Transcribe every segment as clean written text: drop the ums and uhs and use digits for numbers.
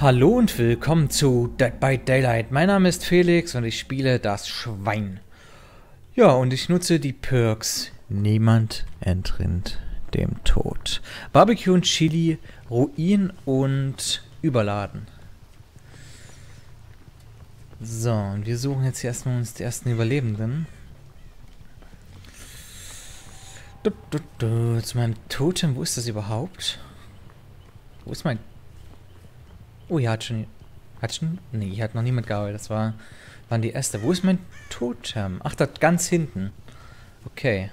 Hallo und willkommen zu Dead by Daylight. Mein Name ist Felix und ich spiele das Schwein. Ja, und ich nutze die Perks. Niemand entrinnt dem Tod. Barbecue und Chili, Ruin und Überladen. So, und wir suchen jetzt hier erstmal uns die ersten Überlebenden. Zu meinem Totem, wo ist das überhaupt? Wo ist mein... Oh, hier hat schon... Nee, hier hat noch niemand gearbeitet. Das waren die Äste. Wo ist mein Totem? Ach, da ganz hinten. Okay.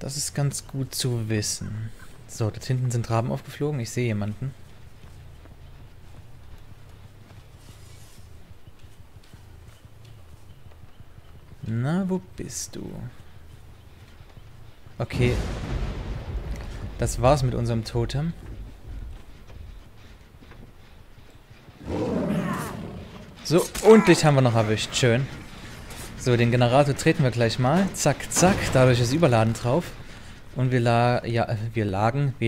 Das ist ganz gut zu wissen. So, dort hinten sind Raben aufgeflogen. Ich sehe jemanden. Na, wo bist du? Okay. Das war's mit unserem Totem. So, und dich haben wir noch erwischt. Schön. So, den Generator treten wir gleich mal. Zack, zack. Dadurch ist Überladen drauf. Und wir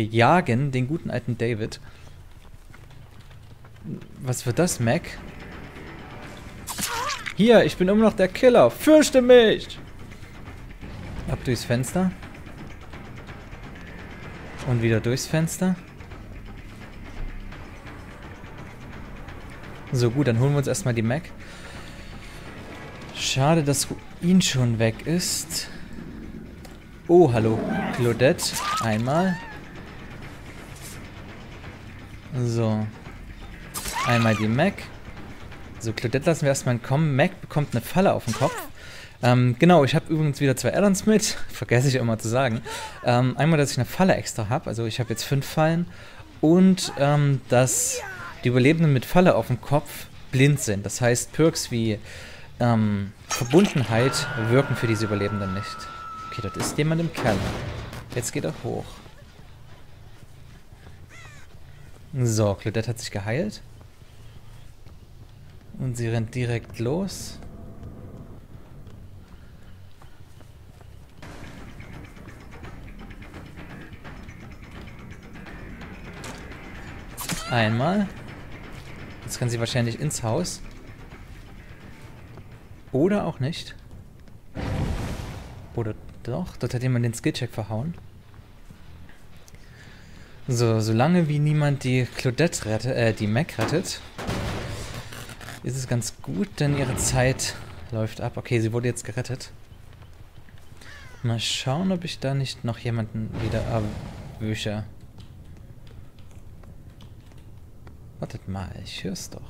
jagen den guten alten David. Was wird das, Mac? Hier, ich bin immer noch der Killer. Fürchte mich! Ab durchs Fenster. Und wieder durchs Fenster. So, gut, dann holen wir uns erstmal die Mac. Schade, dass Ruin schon weg ist. Oh, hallo, Claudette. Einmal. So. Einmal die Mac. So, Claudette lassen wir erstmal entkommen. Mac bekommt eine Falle auf den Kopf. Genau, ich habe übrigens wieder 2 Add-ons mit. Vergesse ich immer zu sagen. Einmal, dass ich eine Falle extra habe. Also, ich habe jetzt 5 Fallen. Und, dass... die Überlebenden mit Falle auf dem Kopf blind sind. Das heißt, Perks wie Verbundenheit wirken für diese Überlebenden nicht. Okay, dort ist jemand im Keller. Jetzt geht er hoch. So, Claudette hat sich geheilt. Und sie rennt direkt los. Einmal. Jetzt kann sie wahrscheinlich ins Haus. Oder auch nicht. Oder doch. Dort hat jemand den Skillcheck verhauen. So, solange wie niemand die Claudette rettet, die Mac rettet, ist es ganz gut, denn ihre Zeit läuft ab. Okay, sie wurde jetzt gerettet. Mal schauen, ob ich da nicht noch jemanden wieder erwische. Wartet mal, ich hör's doch.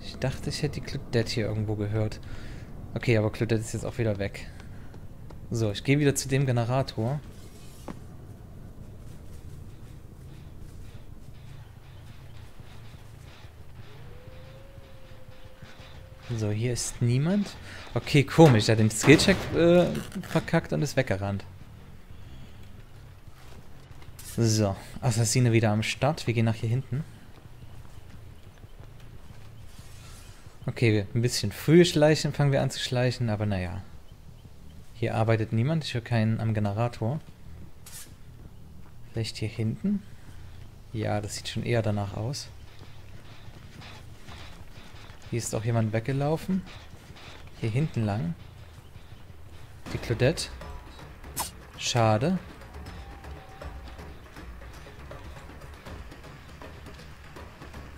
Ich dachte, ich hätte die Claudette hier irgendwo gehört. Okay, aber Claudette ist jetzt auch wieder weg. So, ich gehe wieder zu dem Generator. So, hier ist niemand. Okay, komisch, der hat den Skillcheck verkackt und ist weggerannt. So, Assassine wieder am Start. Wir gehen nach hier hinten. Okay, ein bisschen früh schleichen, fangen wir an zu schleichen, aber naja. Hier arbeitet niemand, ich höre keinen am Generator. Vielleicht hier hinten? Ja, das sieht schon eher danach aus. Hier ist auch jemand weggelaufen. Hier hinten lang. Die Claudette. Schade.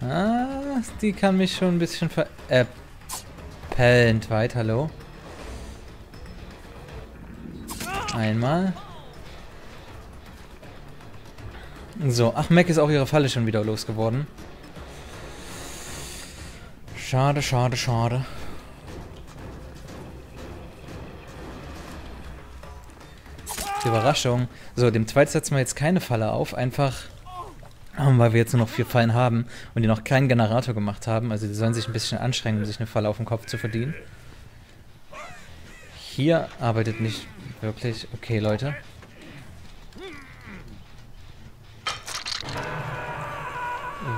Ah, die kann mich schon ein bisschen veräppeln. Weit, hallo. Einmal. So, ach, Mac ist auch ihre Falle schon wieder losgeworden. Schade, schade, schade. Überraschung. So, dem Zweiten setzen wir jetzt keine Falle auf, einfach... weil wir jetzt nur noch 4 Fallen haben und die noch keinen Generator gemacht haben. Also die sollen sich ein bisschen anstrengen, um sich eine Falle auf den Kopf zu verdienen. Hier arbeitet nicht wirklich... Okay, Leute.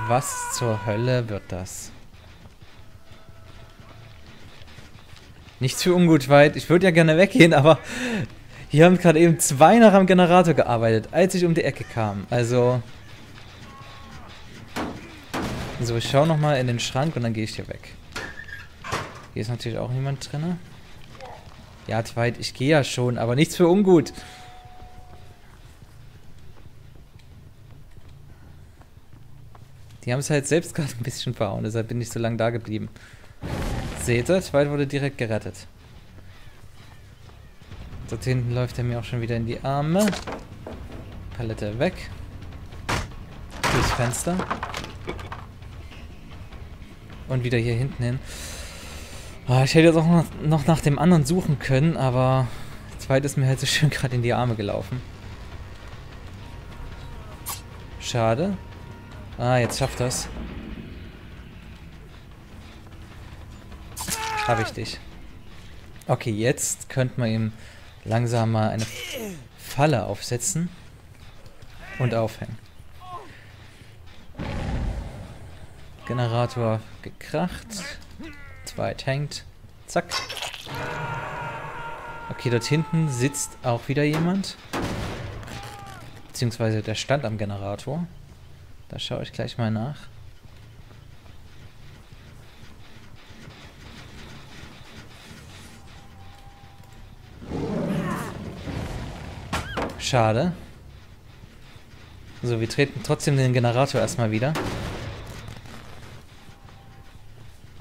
Was zur Hölle wird das? Nichts für ungut, weit. Ich würde ja gerne weggehen, aber... hier haben gerade eben 2 noch am Generator gearbeitet, als ich um die Ecke kam. Also... So, ich schaue nochmal in den Schrank und dann gehe ich hier weg. Hier ist natürlich auch niemand drin. Ja, Twilight, ich gehe ja schon, aber nichts für ungut. Die haben es halt selbst gerade ein bisschen verhauen, deshalb bin ich so lange da geblieben. Seht ihr, Twilight wurde direkt gerettet. Dort hinten läuft er mir auch schon wieder in die Arme. Palette weg. Durchs Fenster. Und wieder hier hinten hin. Oh, ich hätte jetzt auch noch nach dem anderen suchen können, aber Twilight ist mir halt so schön gerade in die Arme gelaufen. Schade. Ah, jetzt schafft das. Hab ich dich. Okay, jetzt könnte man ihm langsam mal eine Falle aufsetzen und aufhängen. Generator gekracht. Weit hängt. Zack. Okay, dort hinten sitzt auch wieder jemand. Beziehungsweise der stand am Generator. Da schaue ich gleich mal nach. Schade. So, wir treten trotzdem den Generator erstmal wieder.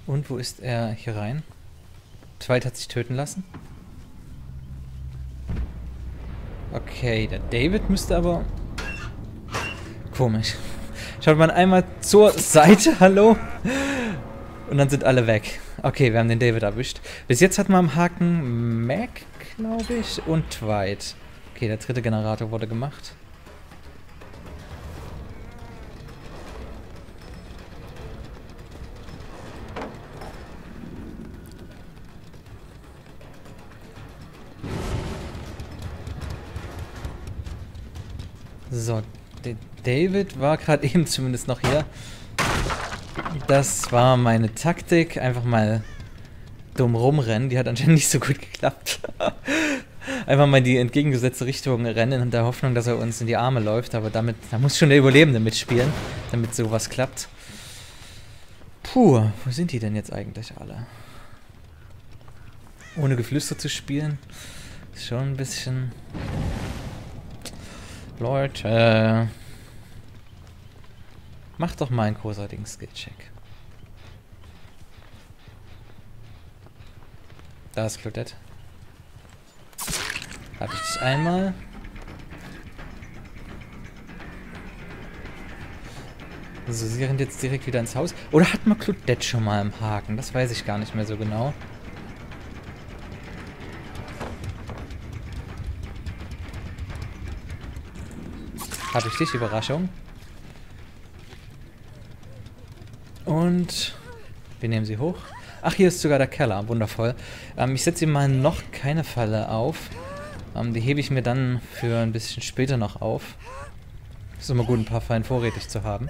Und wo ist er hier rein? Twilight hat sich töten lassen. Okay, der David müsste aber... Komisch. Schaut man einmal zur Seite, hallo? Und dann sind alle weg. Okay, wir haben den David erwischt. Bis jetzt hat man am Haken Mac, glaube ich, und Twilight. Okay, der dritte Generator wurde gemacht. So, der David war gerade eben zumindest noch hier. Das war meine Taktik. Einfach mal dumm rumrennen. Die hat anscheinend nicht so gut geklappt. Einfach mal in die entgegengesetzte Richtung rennen, in der Hoffnung, dass er uns in die Arme läuft. Aber damit, da muss schon der Überlebende mitspielen, damit sowas klappt. Puh, wo sind die denn jetzt eigentlich alle? Ohne Geflüster zu spielen, ist schon ein bisschen... Leute, macht doch mal einen großartigen Skillcheck. Da ist Claudette. Hab ich dich einmal. So, sie rennt jetzt direkt wieder ins Haus. Oder hat man Claudette schon mal im Haken? Das weiß ich gar nicht mehr so genau. Habe ich dich, Überraschung. Und wir nehmen sie hoch. Ach, hier ist sogar der Keller, wundervoll. Ich setze ihm mal noch keine Falle auf. Die hebe ich mir dann für ein bisschen später noch auf. Ist immer gut, ein paar Fallen vorrätig zu haben.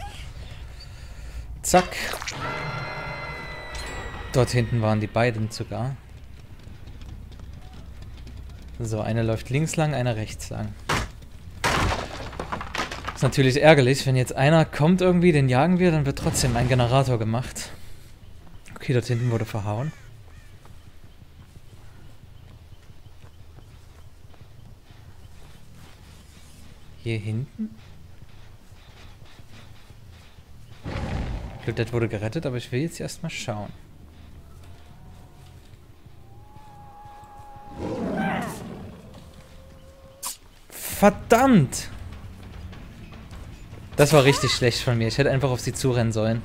Zack. Dort hinten waren die beiden sogar. So, eine läuft links lang, eine rechts lang. Ist natürlich ärgerlich, wenn jetzt einer kommt irgendwie, den jagen wir, dann wird trotzdem ein Generator gemacht. Okay, dort hinten wurde verhauen. Hier hinten? Claudette wurde gerettet, aber ich will jetzt erstmal schauen. Verdammt! Das war richtig schlecht von mir. Ich hätte einfach auf sie zurennen sollen.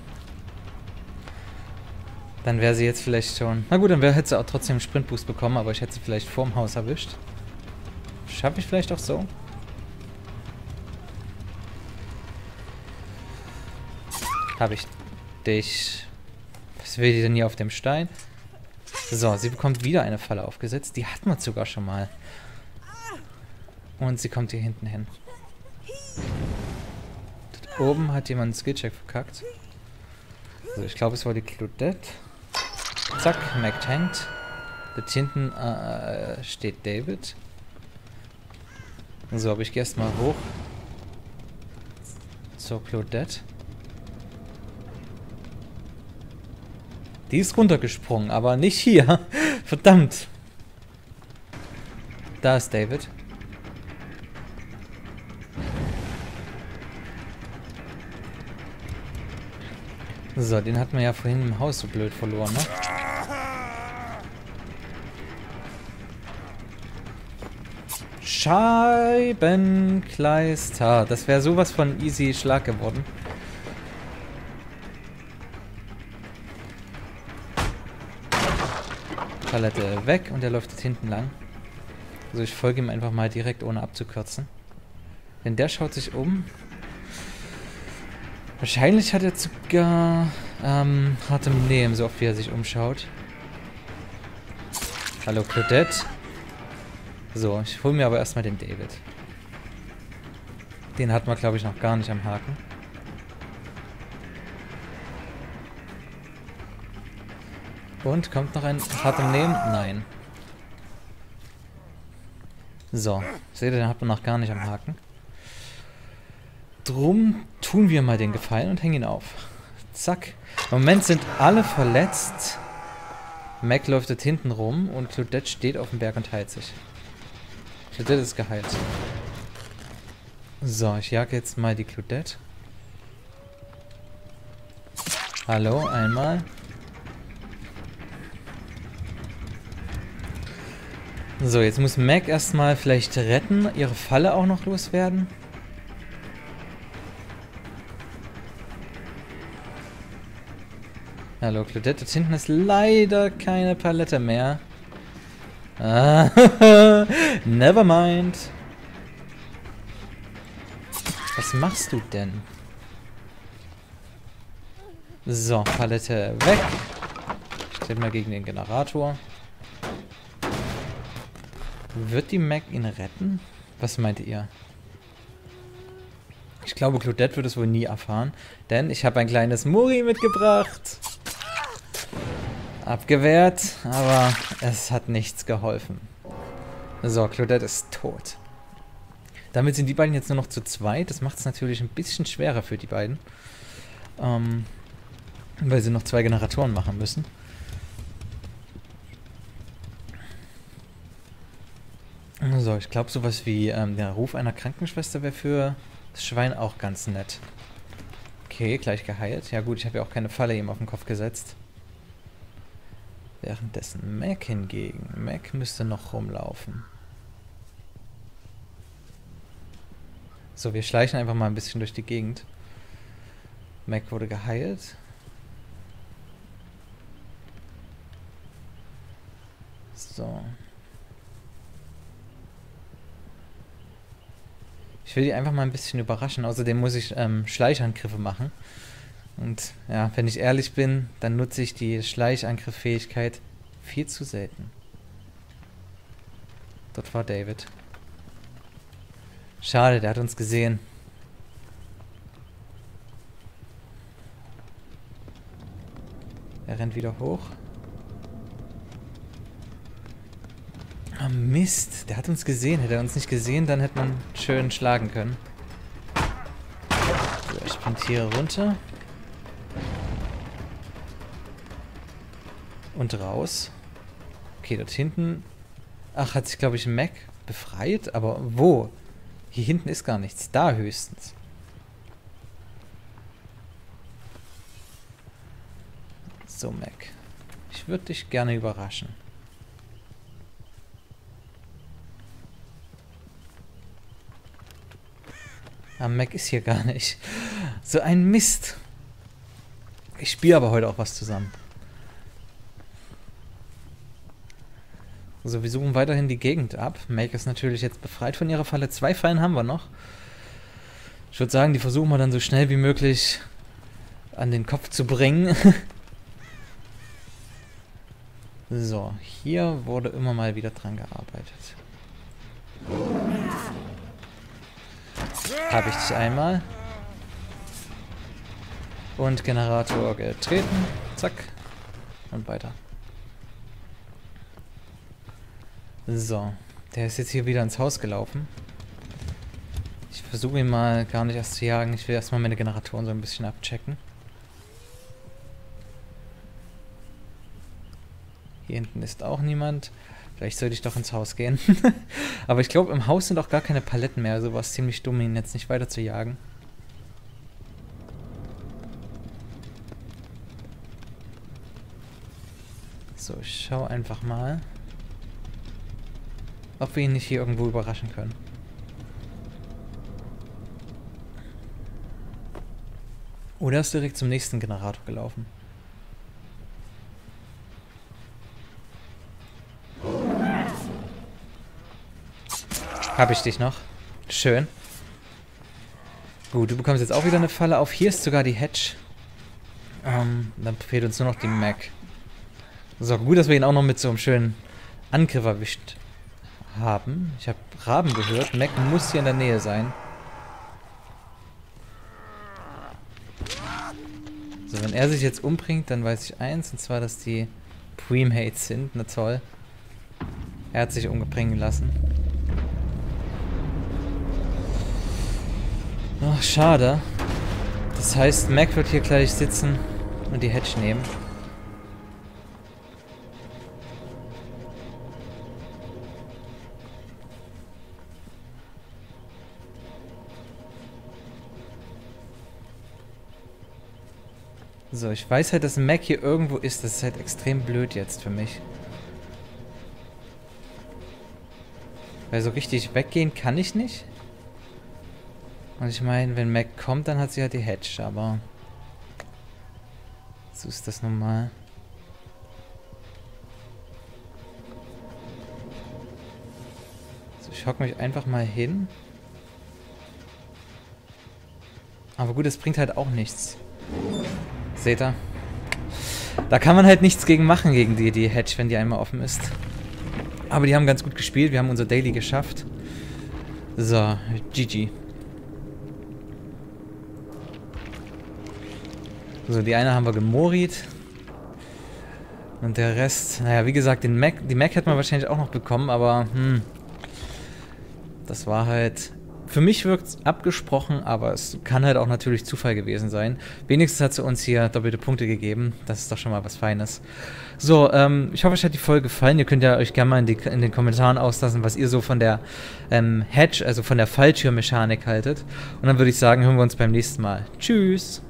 Dann wäre sie jetzt vielleicht schon... Na gut, dann hätte sie auch trotzdem einen Sprintboost bekommen, aber ich hätte sie vielleicht vorm Haus erwischt. Schaffe ich vielleicht auch so? Habe ich dich... Was will die denn hier auf dem Stein? So, sie bekommt wieder eine Falle aufgesetzt. Die hatten wir sogar schon mal. Und sie kommt hier hinten hin. Oben hat jemand einen Skillcheck verkackt. Also ich glaube, es war die Claudette. Zack, Mac tankt. Dort hinten steht David. So, aber ich gehe erstmal hoch zur Claudette. Die ist runtergesprungen, aber nicht hier. Verdammt. Da ist David. So, den hatten wir ja vorhin im Haus so blöd verloren, ne? Scheibenkleister. Das wäre sowas von easy Schlag geworden. Palette weg und er läuft jetzt hinten lang. Also ich folge ihm einfach mal direkt, ohne abzukürzen. Denn der schaut sich um. Wahrscheinlich hat er sogar hartem Nehmen, so oft wie er sich umschaut. Hallo Claudette. So, ich hole mir aber erstmal den David. Den hatten wir, glaube ich, noch gar nicht am Haken. Und kommt noch ein hartem Nehmen? Nein. So, seht ihr, den hat man noch gar nicht am Haken. Drum tun wir mal den Gefallen und hängen ihn auf. Zack. Im Moment sind alle verletzt. Mac läuft jetzt hinten rum und Claudette steht auf dem Berg und heilt sich. Claudette ist geheilt. So, ich jag jetzt mal die Claudette. Hallo, einmal. So, jetzt muss Mac erstmal vielleicht retten, ihre Falle auch noch loswerden. Hallo, Claudette. Dort hinten ist leider keine Palette mehr. Ah, never mind. Was machst du denn? So, Palette weg. Ich stelle mal gegen den Generator. Wird die Mac ihn retten? Was meint ihr? Ich glaube, Claudette wird es wohl nie erfahren, denn ich habe ein kleines Mori mitgebracht. Abgewehrt, aber es hat nichts geholfen. So, Claudette ist tot. Damit sind die beiden jetzt nur noch zu zweit. Das macht es natürlich ein bisschen schwerer für die beiden. Weil sie noch zwei Generatoren machen müssen. So, ich glaube, sowas wie der Ruf einer Krankenschwester wäre für das Schwein auch ganz nett. Okay, gleich geheilt. Ja gut, ich habe ja auch keine Falle ihm auf den Kopf gesetzt. Währenddessen Mac hingegen. Mac müsste noch rumlaufen. So, wir schleichen einfach mal ein bisschen durch die Gegend. Mac wurde geheilt. So. Ich will die einfach mal ein bisschen überraschen. Außerdem muss ich Schleichangriffe machen. Und ja, wenn ich ehrlich bin, dann nutze ich die Schleichangriff-Fähigkeit viel zu selten. Dort war David. Schade, der hat uns gesehen. Er rennt wieder hoch. Ah, Mist, der hat uns gesehen. Hätte er uns nicht gesehen, dann hätte man schön schlagen können. So, ich sprintiere runter. Und raus. Okay, dort hinten... Ach, hat sich, glaube ich, Mac befreit? Aber wo? Hier hinten ist gar nichts. Da höchstens. So, Mac. Ich würde dich gerne überraschen. Ah, Mac ist hier gar nicht. So ein Mist. Ich spiele aber heute auch was zusammen. Also wir suchen weiterhin die Gegend ab. Mac ist natürlich jetzt befreit von ihrer Falle. 2 Fallen haben wir noch. Ich würde sagen, die versuchen wir dann so schnell wie möglich an den Kopf zu bringen. So, hier wurde immer mal wieder dran gearbeitet. Habe ich dich einmal. Und Generator getreten. Zack. Und weiter. So. Der ist jetzt hier wieder ins Haus gelaufen. Ich versuche ihn mal gar nicht erst zu jagen. Ich will erstmal meine Generatoren so ein bisschen abchecken. Hier hinten ist auch niemand. Vielleicht sollte ich doch ins Haus gehen. Aber ich glaube, im Haus sind auch gar keine Paletten mehr. Also war es ziemlich dumm, ihn jetzt nicht weiter zu jagen. So, ich schaue einfach mal, ob wir ihn nicht hier irgendwo überraschen können. Oder ist direkt zum nächsten Generator gelaufen. Hab ich dich noch? Schön. Gut, du bekommst jetzt auch wieder eine Falle auf. Hier ist sogar die Hedge. Dann fehlt uns nur noch die Mac. So, gut, dass wir ihn auch noch mit so einem schönen Angriff erwischt haben. Ich habe Raben gehört. Mac muss hier in der Nähe sein. So, wenn er sich jetzt umbringt, dann weiß ich eins, und zwar, dass die Premades sind. Na toll. Er hat sich umbringen lassen. Ach, schade. Das heißt, Mac wird hier gleich sitzen und die Hedge nehmen. So, ich weiß halt, dass Mac hier irgendwo ist. Das ist halt extrem blöd jetzt für mich. Weil so richtig weggehen kann ich nicht. Und ich meine, wenn Mac kommt, dann hat sie halt die Hedge, aber so ist das nun mal. So, ich hock mich einfach mal hin. Aber gut, das bringt halt auch nichts. Seht ihr? Da kann man halt nichts gegen machen, gegen die Hedge, wenn die einmal offen ist. Aber die haben ganz gut gespielt, wir haben unser Daily geschafft. So, GG. So, die eine haben wir gemoried. Und der Rest, naja, wie gesagt, die Mac hätte man wahrscheinlich auch noch bekommen, aber das war halt, für mich wirkt es abgesprochen, aber es kann halt auch natürlich Zufall gewesen sein. Wenigstens hat sie uns hier doppelte Punkte gegeben, das ist doch schon mal was Feines. So, ich hoffe, euch hat die Folge gefallen. Ihr könnt ja euch gerne mal in den Kommentaren auslassen, was ihr so von der Hedge, also von der Falltür-Mechanik haltet. Und dann würde ich sagen, hören wir uns beim nächsten Mal. Tschüss!